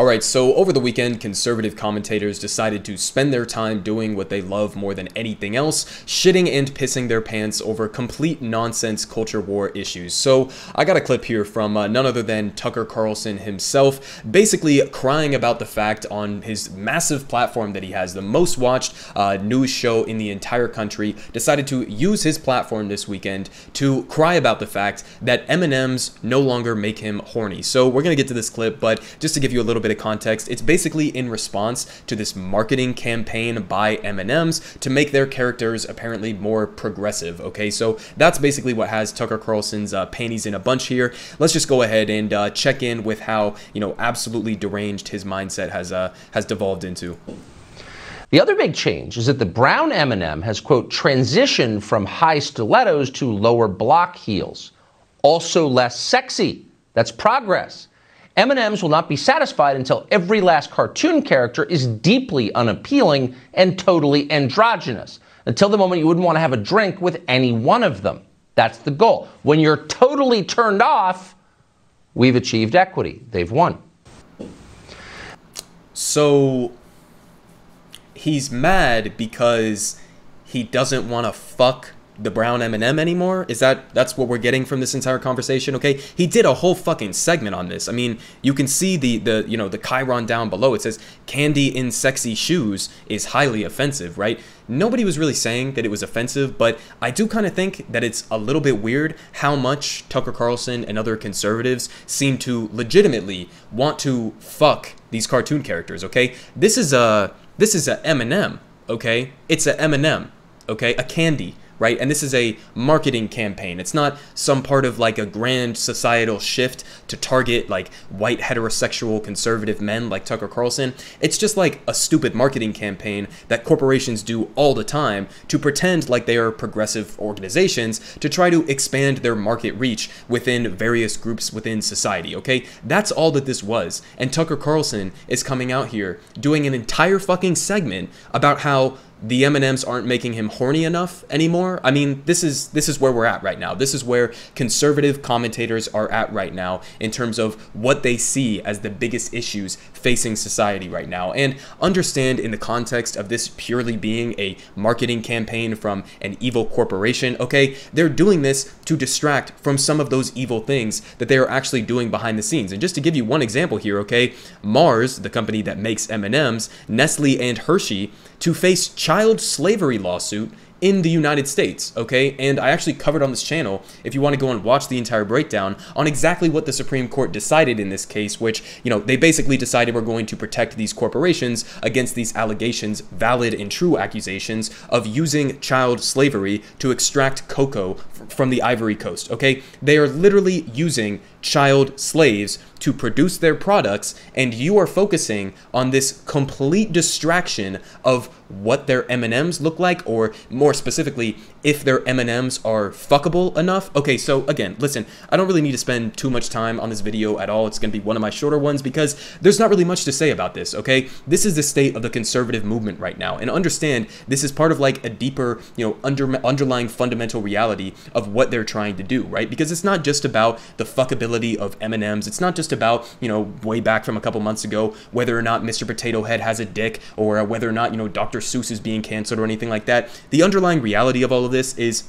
Alright, so over the weekend, conservative commentators decided to spend their time doing what they love more than anything else, shitting and pissing their pants over complete nonsense culture war issues. So I got a clip here from none other than Tucker Carlson himself, basically crying about the fact on his massive platform that he has, the most watched news show in the entire country, decided to use his platform this weekend to cry about the fact that M&M's no longer make him horny. So we're going to get to this clip, but just to give you a little bit of context, it's basically in response to this marketing campaign by M&M's to make their characters apparently more progressive. Okay, so that's basically what has Tucker Carlson's panties in a bunch here. Let's just go ahead and check in with how, you know, absolutely deranged his mindset has devolved into. The other big change is that the brown M&M has, quote, transitioned from high stilettos to lower block heels. Also less sexy. That's progress. M&M's will not be satisfied until every last cartoon character is deeply unappealing and totally androgynous, until the moment you wouldn't want to have a drink with any one of them. That's the goal. When you're totally turned off, we've achieved equity. They've won. So he's mad because he doesn't want to fuck the brown M&M anymore? Is that's what we're getting from this entire conversation? Okay, he did a whole fucking segment on this. I mean, you can see the you know, the chyron down below. It says candy in sexy shoes is highly offensive, right? Nobody was really saying that it was offensive, but I do kind of think that it's a little bit weird how much Tucker Carlson and other conservatives seem to legitimately want to fuck these cartoon characters. Okay, this is a M&M. Okay, it's a M&M. Okay, a candy. Right? And this is a marketing campaign. It's not some part of like a grand societal shift to target like white heterosexual conservative men like Tucker Carlson. It's just like a stupid marketing campaign that corporations do all the time to pretend like they are progressive organizations to try to expand their market reach within various groups within society, okay? That's all that this was. And Tucker Carlson is coming out here doing an entire fucking segment about how the M&Ms aren't making him horny enough anymore. I mean, this is where we're at right now. This is where conservative commentators are at right now in terms of what they see as the biggest issues facing society right now. And understand, in the context of this purely being a marketing campaign from an evil corporation, okay, they're doing this to distract from some of those evil things that they are actually doing behind the scenes. And just to give you one example here, okay, Mars, the company that makes M&Ms, Nestle and Hershey, to face child slavery lawsuit in the United States, okay? And I actually covered on this channel, if you want to go and watch the entire breakdown, on exactly what the Supreme Court decided in this case, which, you know, they basically decided we're going to protect these corporations against these allegations, valid and true accusations, of using child slavery to extract cocoa from the Ivory Coast, okay? They are literally using child slaves to produce their products, and you are focusing on this complete distraction of what their M&Ms look like, or more specifically, if their M&Ms are fuckable enough. Okay, so again, listen, I don't really need to spend too much time on this video at all. It's gonna be one of my shorter ones because there's not really much to say about this, okay? This is the state of the conservative movement right now, and understand this is part of like a deeper, you know, underlying fundamental reality of what they're trying to do, right? Because it's not just about the fuckability of M&Ms. It's not just about, you know, way back from a couple months ago, whether or not Mr. Potato Head has a dick, or whether or not, you know, Dr. Seuss is being canceled or anything like that. The underlying reality of all of this is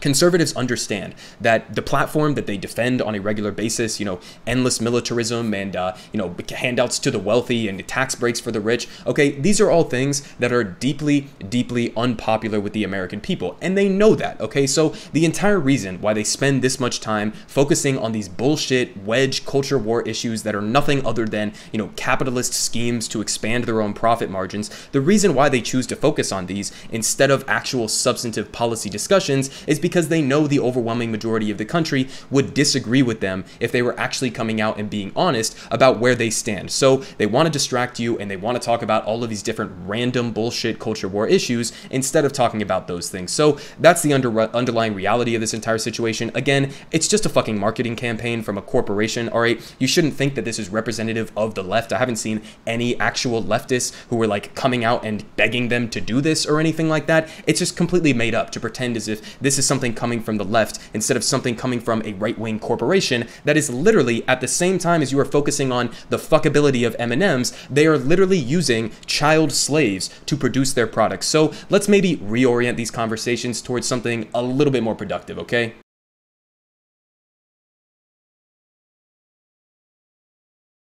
conservatives understand that the platform that they defend on a regular basis, you know, endless militarism and, you know, handouts to the wealthy and tax breaks for the rich, okay, these are all things that are deeply, deeply unpopular with the American people. And they know that, okay? So the entire reason why they spend this much time focusing on these bullshit wedge culture war issues that are nothing other than, you know, capitalist schemes to expand their own profit margins, the reason why they choose to focus on these instead of actual substantive policy discussions is because they know the overwhelming majority of the country would disagree with them if they were actually coming out and being honest about where they stand. So they want to distract you and they want to talk about all of these different random bullshit culture war issues instead of talking about those things. So that's the underlying reality of this entire situation. Again, it's just a fucking marketing campaign from a corporation, all right? You shouldn't think that this is representative of the left. I haven't seen any actual leftists who were like coming out and begging them to do this or anything like that. It's just completely made up to pretend as if this is something something coming from the left instead of something coming from a right-wing corporation that is literally, at the same time as you are focusing on the fuckability of M&M's, they are literally using child slaves to produce their products. So let's maybe reorient these conversations towards something a little bit more productive, okay?